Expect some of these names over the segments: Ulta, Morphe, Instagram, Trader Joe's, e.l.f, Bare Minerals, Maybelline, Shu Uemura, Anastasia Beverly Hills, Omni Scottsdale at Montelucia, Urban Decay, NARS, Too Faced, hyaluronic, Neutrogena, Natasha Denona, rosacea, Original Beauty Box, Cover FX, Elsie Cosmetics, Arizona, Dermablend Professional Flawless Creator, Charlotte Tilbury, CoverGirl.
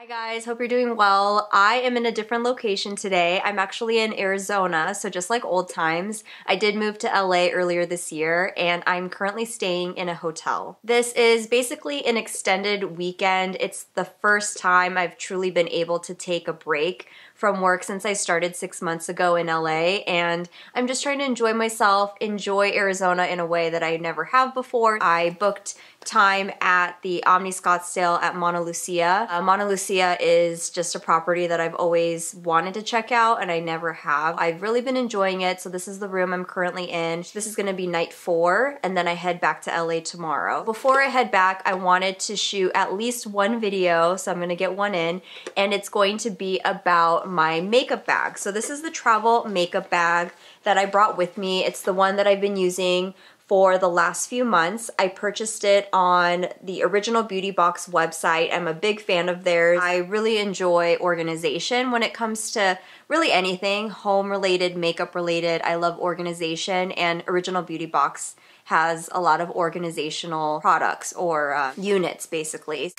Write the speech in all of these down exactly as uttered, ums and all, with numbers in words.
Hi guys, hope you're doing well. I am in a different location today. I'm actually in Arizona, so just like old times, I did move to L A earlier this year and I'm currently staying in a hotel. This is basically an extended weekend. It's the first time I've truly been able to take a break from work since I started six months ago in L A, and I'm just trying to enjoy myself, enjoy Arizona in a way that I never have before. I booked time at the Omni Scottsdale at Montelucia. Uh, Montelucia is just a property that I've always wanted to check out and I never have. I've really been enjoying it, so this is the room I'm currently in. This is gonna be night four, and then I head back to L A tomorrow. Before I head back, I wanted to shoot at least one video, so I'm gonna get one in, and it's going to be about my makeup bag. So this is the travel makeup bag that I brought with me. It's the one that I've been using for the last few months. I purchased it on the Original Beauty Box website. I'm a big fan of theirs. I really enjoy organization when it comes to really anything home related, makeup related. I love organization, and Original Beauty Box has a lot of organizational products or uh, units basically.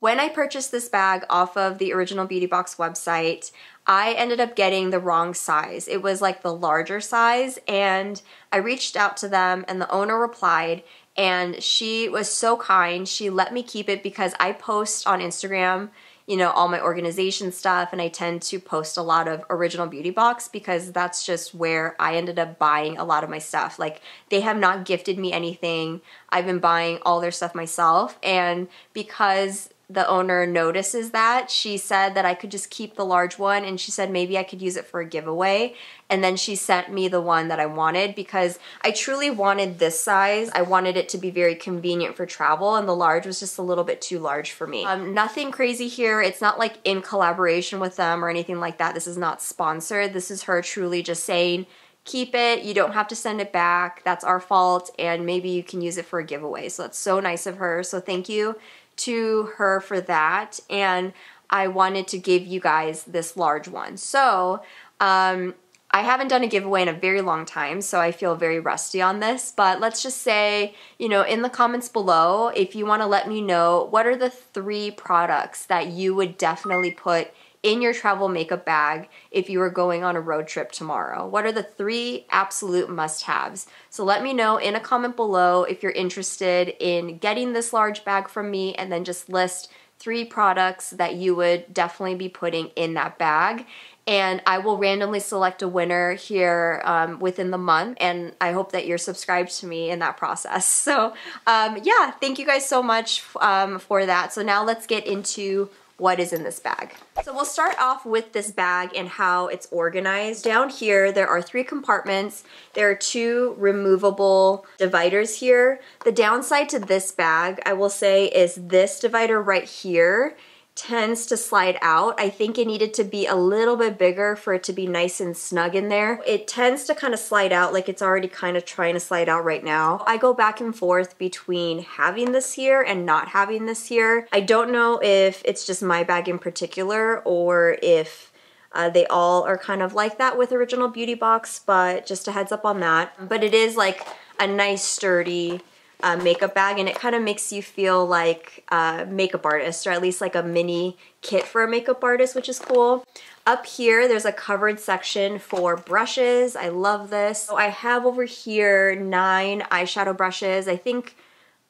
When I purchased this bag off of the Original Beauty Box website, I ended up getting the wrong size. It was like the larger size, and I reached out to them and the owner replied, and she was so kind. She let me keep it because I post on Instagram, you know, all my organization stuff, and I tend to post a lot of Original Beauty Box because that's just where I ended up buying a lot of my stuff. Like, they have not gifted me anything. I've been buying all their stuff myself, and because the owner notices that, she said that I could just keep the large one, and she said maybe I could use it for a giveaway. And then she sent me the one that I wanted because I truly wanted this size. I wanted it to be very convenient for travel, and the large was just a little bit too large for me. Um, nothing crazy here. It's not like in collaboration with them or anything like that. This is not sponsored. This is her truly just saying, keep it, you don't have to send it back. That's our fault, and maybe you can use it for a giveaway. So that's so nice of her. So thank you to her for that, and I wanted to give you guys this large one. So um, I haven't done a giveaway in a very long time, so I feel very rusty on this, but let's just say, you know, in the comments below, if you want to let me know what are the three products that you would definitely put in your travel makeup bag if you were going on a road trip tomorrow. What are the three absolute must-haves? So let me know in a comment below if you're interested in getting this large bag from me, and then just list three products that you would definitely be putting in that bag. And I will randomly select a winner here um, within the month, and I hope that you're subscribed to me in that process. So um, yeah, thank you guys so much um, for that. So now let's get into what is in this bag. So we'll start off with this bag and how it's organized. Down here, there are three compartments. There are two removable dividers here. The downside to this bag, I will say, is this divider right here tends to slide out. I think it needed to be a little bit bigger for it to be nice and snug in there. It tends to kind of slide out, like it's already kind of trying to slide out right now. I go back and forth between having this here and not having this here. I don't know if it's just my bag in particular or if Uh, they all are kind of like that with Original Beauty Box, but just a heads up on that. But it is like a nice sturdy Uh, makeup bag, and it kind of makes you feel like a makeup artist, or at least like a mini kit for a makeup artist, which is cool. Up here, there's a covered section for brushes. I love this. So I have over here nine eyeshadow brushes. I think,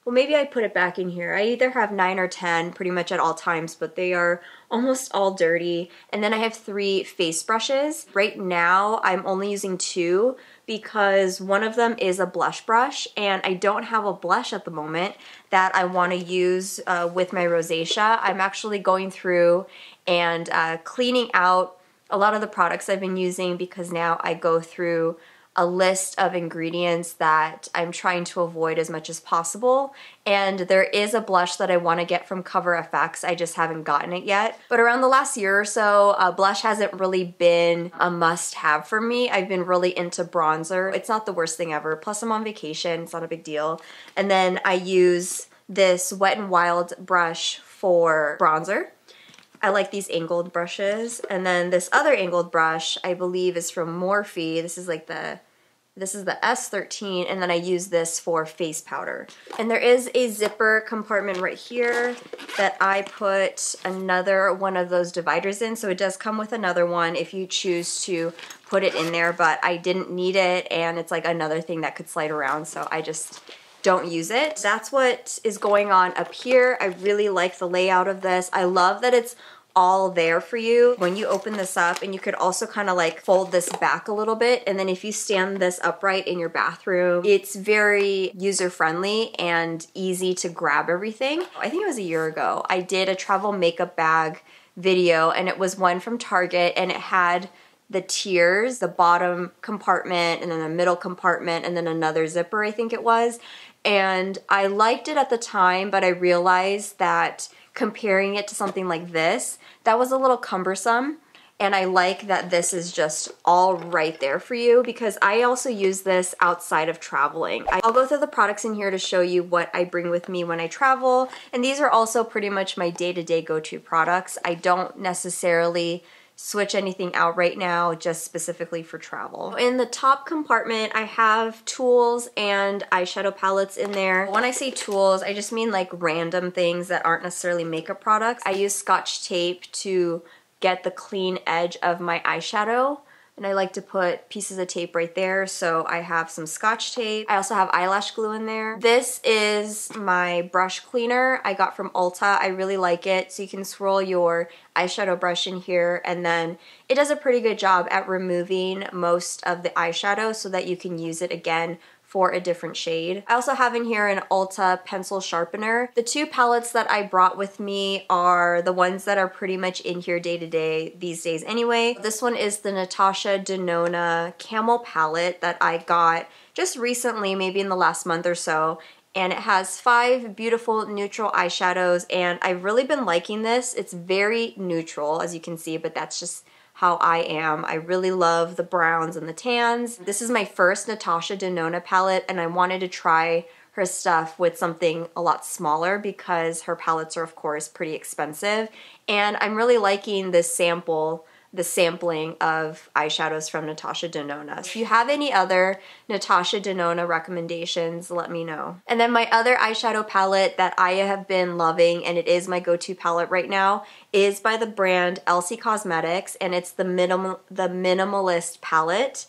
well, maybe I put it back in here. I either have nine or ten pretty much at all times, but they are almost all dirty. And then I have three face brushes. Right now, I'm only using two, because one of them is a blush brush, and I don't have a blush at the moment that I want to use uh, with my rosacea. I'm actually going through and uh, cleaning out a lot of the products I've been using, because now I go through a list of ingredients that I'm trying to avoid as much as possible. And there is a blush that I want to get from Cover F X. I just haven't gotten it yet. But around the last year or so, uh, blush hasn't really been a must-have for me. I've been really into bronzer. It's not the worst thing ever. Plus, I'm on vacation. It's not a big deal. And then I use this Wet n Wild brush for bronzer. I like these angled brushes. And then this other angled brush, I believe, is from Morphe. This is like the This is the S thirteen, and then I use this for face powder. And there is a zipper compartment right here that I put another one of those dividers in, so it does come with another one if you choose to put it in there, but I didn't need it, and it's like another thing that could slide around, so I just don't use it. That's what is going on up here. I really like the layout of this. I love that it's all there for you when you open this up, and you could also kind of like fold this back a little bit, and then if you stand this upright in your bathroom, it's very user-friendly and easy to grab everything. I think it was a year ago, I did a travel makeup bag video, and it was one from Target, and it had the tiers, the bottom compartment, and then the middle compartment, and then another zipper, I think it was. And I liked it at the time, but I realized that comparing it to something like this, that was a little cumbersome, and I like that this is just all right there for you, because I also use this outside of traveling. I'll go through the products in here to show you what I bring with me when I travel, and these are also pretty much my day-to-day go-to products. I don't necessarily switch anything out right now, just specifically for travel. In the top compartment, I have tools and eyeshadow palettes in there. When I say tools, I just mean like random things that aren't necessarily makeup products. I use Scotch tape to get the clean edge of my eyeshadow, and I like to put pieces of tape right there, so I have some Scotch tape. I also have eyelash glue in there. This is my brush cleaner I got from Ulta. I really like it, so you can swirl your eyeshadow brush in here, and then it does a pretty good job at removing most of the eyeshadow so that you can use it again for a different shade. I also have in here an Ulta pencil sharpener. The two palettes that I brought with me are the ones that are pretty much in here day to day these days anyway. This one is the Natasha Denona Camel palette that I got just recently, maybe in the last month or so, and it has five beautiful neutral eyeshadows, and I've really been liking this. It's very neutral, as you can see, but that's just how I am. I really love the browns and the tans. This is my first Natasha Denona palette, and I wanted to try her stuff with something a lot smaller because her palettes are, of course, pretty expensive. And I'm really liking this sample, the sampling of eyeshadows from Natasha Denona. If you have any other Natasha Denona recommendations, let me know. And then my other eyeshadow palette that I have been loving, and it is my go-to palette right now, is by the brand Elsie Cosmetics, and it's the minimal, the Minimalist palette.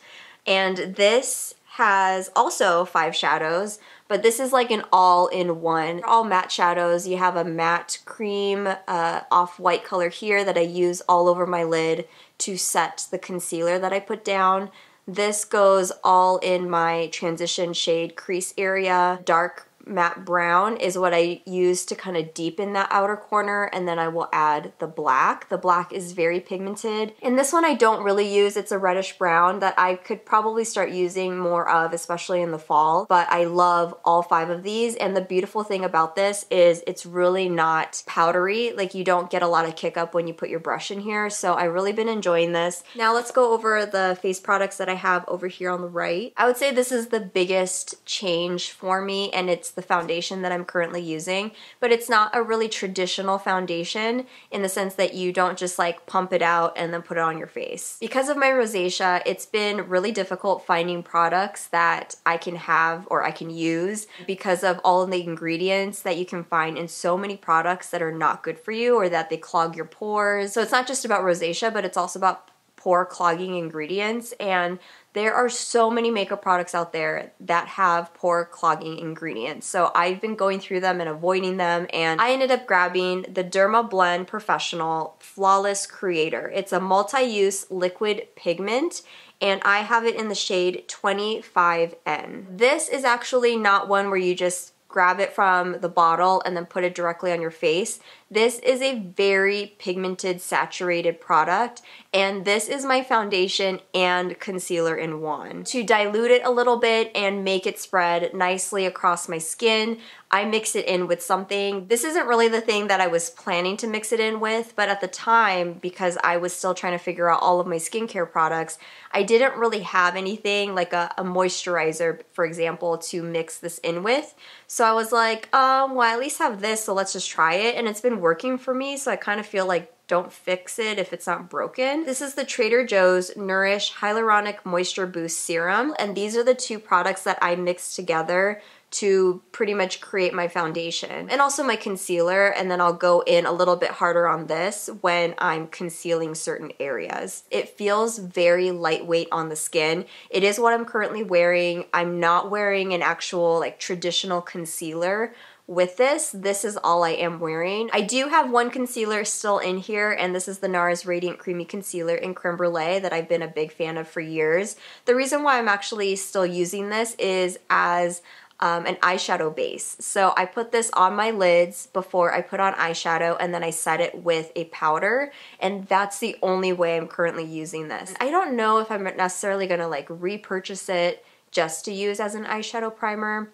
And this has also five shadows, but this is like an all-in-one. All matte shadows. You have a matte cream uh, off-white color here that I use all over my lid to set the concealer that I put down. This goes all in my transition shade crease area. Dark matte brown is what I use to kind of deepen that outer corner, and then I will add the black. The black is very pigmented. And this one I don't really use. It's a reddish brown that I could probably start using more of, especially in the fall, but I love all five of these. And the beautiful thing about this is it's really not powdery. Like, you don't get a lot of kick up when you put your brush in here, so I've really been enjoying this. Now let's go over the face products that I have over here on the right. I would say this is the biggest change for me, and it's the foundation that I'm currently using, but it's not a really traditional foundation in the sense that you don't just like pump it out and then put it on your face. Because of my rosacea, it's been really difficult finding products that I can have or I can use because of all the ingredients that you can find in so many products that are not good for you or that they clog your pores. So it's not just about rosacea, but it's also about pore clogging ingredients, and there are so many makeup products out there that have pore clogging ingredients. So I've been going through them and avoiding them, and I ended up grabbing the Dermablend Professional Flawless Creator. It's a multi-use liquid pigment, and I have it in the shade twenty-five N. This is actually not one where you just grab it from the bottle and then put it directly on your face. This is a very pigmented, saturated product, and this is my foundation and concealer in one. To dilute it a little bit and make it spread nicely across my skin, I mix it in with something. This isn't really the thing that I was planning to mix it in with, but at the time, because I was still trying to figure out all of my skincare products, I didn't really have anything like a, a moisturizer, for example, to mix this in with. So I was like, um, well, I at least have this, so let's just try it, and it's been working for me, so I kind of feel like Don't fix it if it's not broken. This is the Trader Joe's Nourish Hyaluronic Moisture Boost Serum, and these are the two products that I mixed together to pretty much create my foundation and also my concealer, and then I'll go in a little bit harder on this when I'm concealing certain areas. It feels very lightweight on the skin. It is what I'm currently wearing. I'm not wearing an actual like traditional concealer with this. This is all I am wearing. I do have one concealer still in here, and this is the NARS Radiant Creamy Concealer in Creme Brulee that I've been a big fan of for years. The reason why I'm actually still using this is as Um, an eyeshadow base. So I put this on my lids before I put on eyeshadow, and then I set it with a powder, and that's the only way I'm currently using this. I don't know if I'm necessarily gonna like repurchase it just to use as an eyeshadow primer.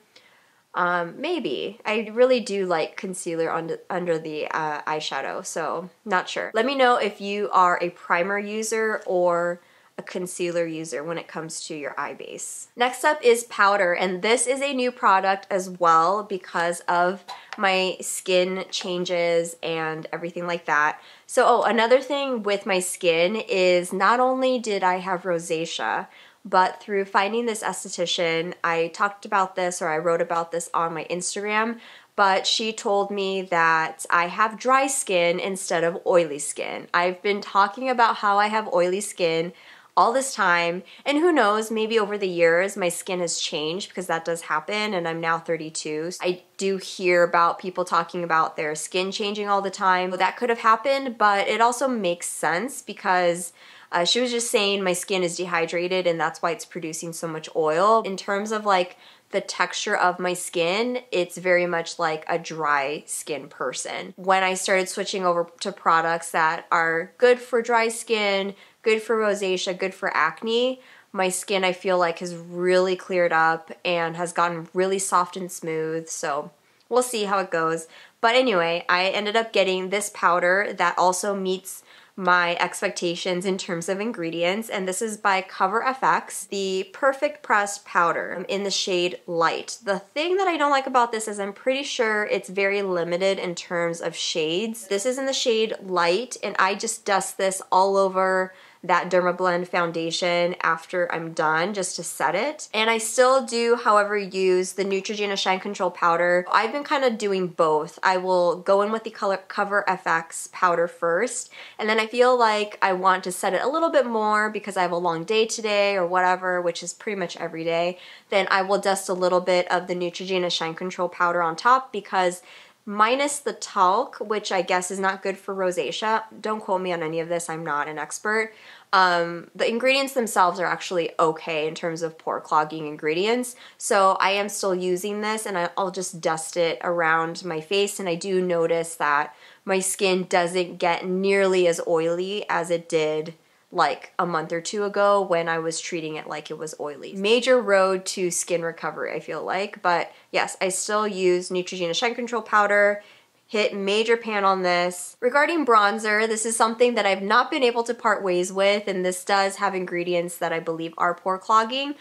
Um, maybe. I really do like concealer under, under the uh, eyeshadow, so not sure. Let me know if you are a primer user or a concealer user when it comes to your eye base. Next up is powder, and this is a new product as well because of my skin changes and everything like that. So oh, another thing with my skin is not only did I have rosacea, but through finding this esthetician, I talked about this or I wrote about this on my Instagram, but she told me that I have dry skin instead of oily skin. I've been talking about how I have oily skin all this time, and who knows, maybe over the years my skin has changed, because that does happen, and I'm now thirty-two. So I do hear about people talking about their skin changing all the time. Well, that could have happened, but it also makes sense because uh, she was just saying my skin is dehydrated and that's why it's producing so much oil. In terms of like the texture of my skin, it's very much like a dry skin person. When I started switching over to products that are good for dry skin, good for rosacea, good for acne, my skin I feel like has really cleared up and has gotten really soft and smooth, so we'll see how it goes. But anyway, I ended up getting this powder that also meets my expectations in terms of ingredients, and this is by Cover F X, the Perfect Pressed Powder in the shade Light. The thing that I don't like about this is I'm pretty sure it's very limited in terms of shades. This is in the shade Light, and I just dust this all over that Dermablend foundation after I'm done just to set it. And I still do, however, use the Neutrogena Shine Control Powder. I've been kind of doing both. I will go in with the color Cover F X powder first, and then I feel like I want to set it a little bit more because I have a long day today or whatever, which is pretty much every day. Then I will dust a little bit of the Neutrogena Shine Control Powder on top, because minus the talc, which I guess is not good for rosacea. Don't quote me on any of this, I'm not an expert. Um, the ingredients themselves are actually okay in terms of pore clogging ingredients, so I am still using this, and I'll just dust it around my face, and I do notice that my skin doesn't get nearly as oily as it did like a month or two ago when I was treating it like it was oily. Major road to skin recovery, I feel like. But yes, I still use Neutrogena Shine Control Powder, hit major pan on this. Regarding bronzer, this is something that I've not been able to part ways with, and this does have ingredients that I believe are pore clogging.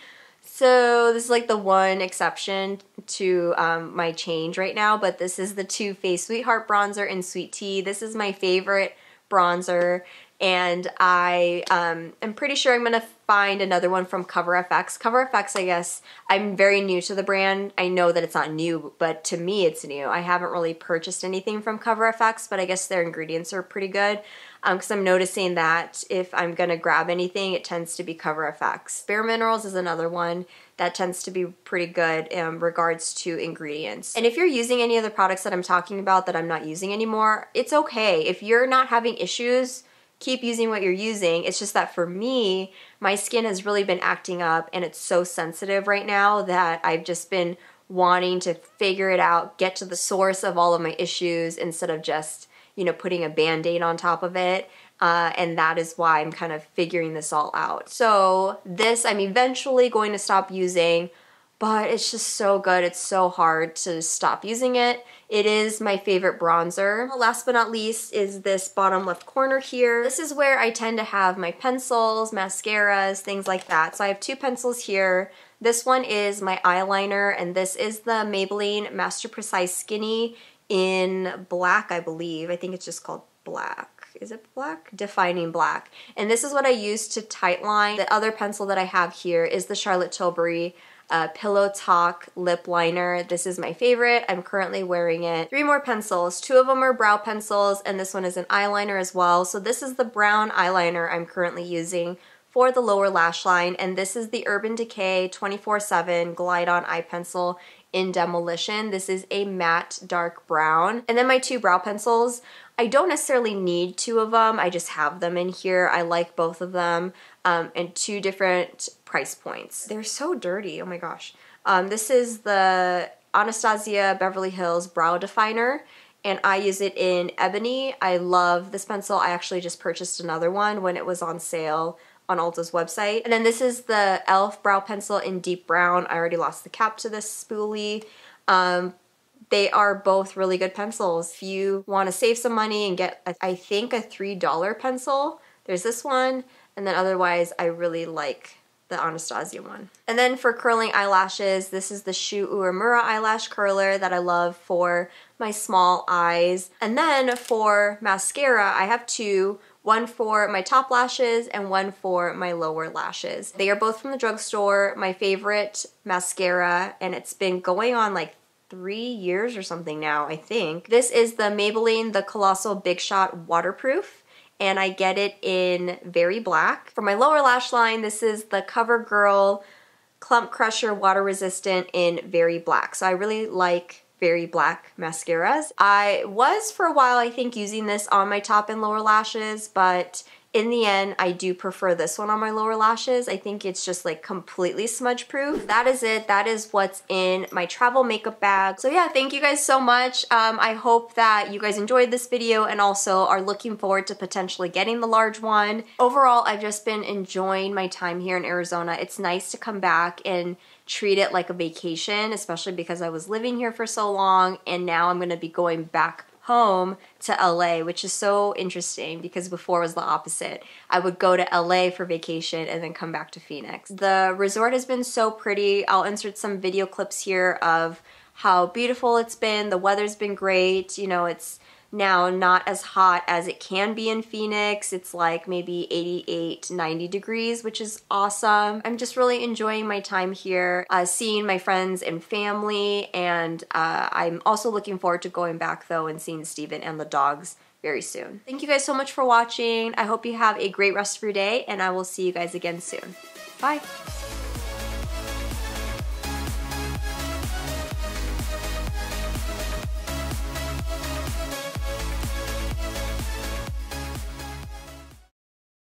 So this is like the one exception to um, my change right now, but this is the Too Faced Sweetheart Bronzer in Sweet Tea. This is my favorite bronzer, and I um, am pretty sure I'm gonna find another one from Cover F X. Cover F X, I guess, I'm very new to the brand. I know that it's not new, but to me it's new. I haven't really purchased anything from Cover F X, but I guess their ingredients are pretty good, because um, I'm noticing that if I'm gonna grab anything, it tends to be Cover F X. Bare Minerals is another one that tends to be pretty good in regards to ingredients. And if you're using any of the products that I'm talking about that I'm not using anymore, it's okay. If you're not having issues, keep using what you're using. It's just that for me, my skin has really been acting up, and it's so sensitive right now that I've just been wanting to figure it out, get to the source of all of my issues instead of just, you know, putting a band-aid on top of it. Uh, and that is why I'm kind of figuring this all out. So this I'm eventually going to stop using, but it's just so good. It's so hard to stop using it. It is my favorite bronzer. Last but not least is this bottom left corner here. This is where I tend to have my pencils, mascaras, things like that. So I have two pencils here. This one is my eyeliner, and this is the Maybelline Master Precise Skinny in black, I believe. I think it's just called black. is it black? Defining black. And this is what I use to tightline. The other pencil that I have here is the Charlotte Tilbury Uh, Pillow Talk lip liner. This is my favorite. I'm currently wearing it. Three more pencils. Two of them are brow pencils and this one is an eyeliner as well. So this is the brown eyeliner I'm currently using for the lower lash line, and this is the Urban Decay twenty-four seven Glide On Eye Pencil in Demolition. This is a matte dark brown. And then my two brow pencils. I don't necessarily need two of them. I just have them in here. I like both of them, um, and two different price points. They're so dirty, oh my gosh. Um, this is the Anastasia Beverly Hills Brow Definer, and I use it in Ebony. I love this pencil. I actually just purchased another one when it was on sale on Ulta's website. And then this is the e l f brow pencil in Deep Brown. I already lost the cap to this spoolie. Um, they are both really good pencils. If you want to save some money and get, a, I think, a three dollar pencil, there's this one. And then otherwise, I really like the Anastasia one. And then for curling eyelashes, this is the Shu Uemura eyelash curler that I love for my small eyes. And then for mascara, I have two, one for my top lashes and one for my lower lashes. They are both from the drugstore, my favorite mascara, and it's been going on like three years or something now, I think. This is the Maybelline The Colossal Big Shot Waterproof, and I get it in Very Black. For my lower lash line, this is the CoverGirl Clump Crusher Water Resistant in Very Black. So I really like Very Black mascaras. I was for a while, I think, using this on my top and lower lashes, but in the end, I do prefer this one on my lower lashes. I think it's just like completely smudge proof. That is it. That is what's in my travel makeup bag. So yeah, thank you guys so much. Um, I hope that you guys enjoyed this video and also are looking forward to potentially getting the large one. Overall, I've just been enjoying my time here in Arizona. It's nice to come back and treat it like a vacation, especially because I was living here for so long, and now I'm gonna be going back home to L A, which is so interesting because before was the opposite. I would go to L A for vacation and then come back to Phoenix. The resort has been so pretty. I'll insert some video clips here of how beautiful it's been. The weather's been great. You know, it's now not as hot as it can be in Phoenix. It's like maybe eighty-eight, ninety degrees, which is awesome. I'm just really enjoying my time here, uh, seeing my friends and family, and uh, I'm also looking forward to going back though and seeing Steven and the dogs very soon. Thank you guys so much for watching. I hope you have a great rest of your day, and I will see you guys again soon. Bye.